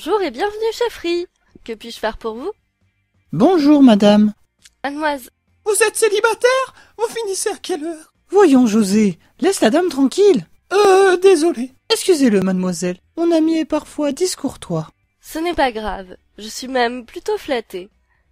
Bonjour et bienvenue chez Free. Que puis-je faire pour vous? Bonjour madame. Mademoiselle. Vous êtes célibataire? Vous finissez à quelle heure? Voyons José, laisse la dame tranquille. Désolé. Excusez-le mademoiselle, mon ami est parfois discourtois. Ce n'est pas grave, je suis même plutôt flattée.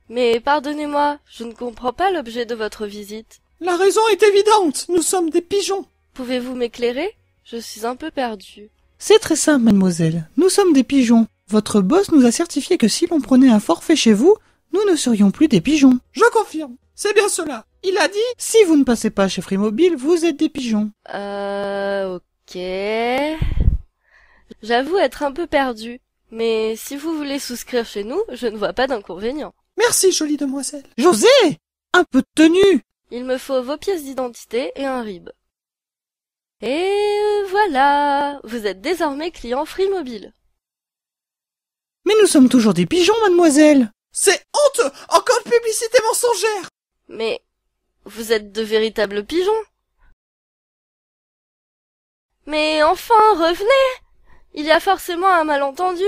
Mais pardonnez-moi, je ne comprends pas l'objet de votre visite. La raison est évidente, nous sommes des pigeons. Pouvez-vous m'éclairer? Je suis un peu perdue. C'est très simple mademoiselle, nous sommes des pigeons. Votre boss nous a certifié que si l'on prenait un forfait chez vous, nous ne serions plus des pigeons. Je confirme, c'est bien cela. Il a dit, si vous ne passez pas chez Free Mobile, vous êtes des pigeons. Ok... J'avoue être un peu perdue, mais si vous voulez souscrire chez nous, je ne vois pas d'inconvénient. Merci, jolie demoiselle. José, un peu de tenue. Il me faut vos pièces d'identité et un RIB. Et voilà, vous êtes désormais client Free Mobile. Mais nous sommes toujours des pigeons, mademoiselle. C'est honteux, encore une publicité mensongère. Mais vous êtes de véritables pigeons. Mais enfin, revenez! Il y a forcément un malentendu.